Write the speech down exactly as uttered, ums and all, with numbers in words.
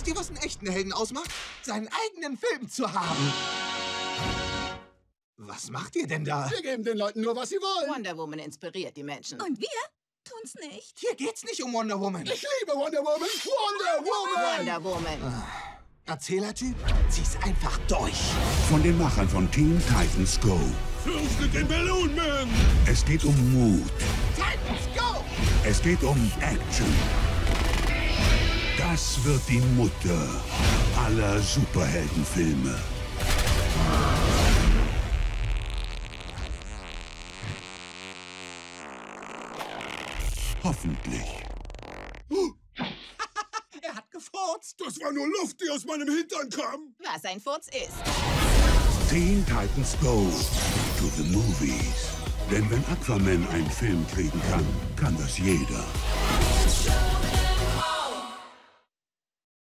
Wisst ihr, was einen echten Helden ausmacht? Seinen eigenen Film zu haben. Was macht ihr denn da? Wir geben den Leuten nur, was sie wollen. Wonder Woman inspiriert die Menschen. Und wir tun's nicht. Hier geht's nicht um Wonder Woman. Ich liebe Wonder Woman. Wonder Woman! Wonder Woman. Ah, Erzählertyp, zieh's einfach durch. Von den Machern von Teen Titans Go! Fürchtet den Balloonman! Es geht um Mut. Titans Go! Es geht um Action. Das wird die Mutter aller Superheldenfilme. Hoffentlich. Er hat gefurzt. Das war nur Luft, die aus meinem Hintern kam. Was ein Furz ist. Teen Titans Go! To the Movies. Denn wenn Aquaman einen Film kriegen kann, kann das jeder.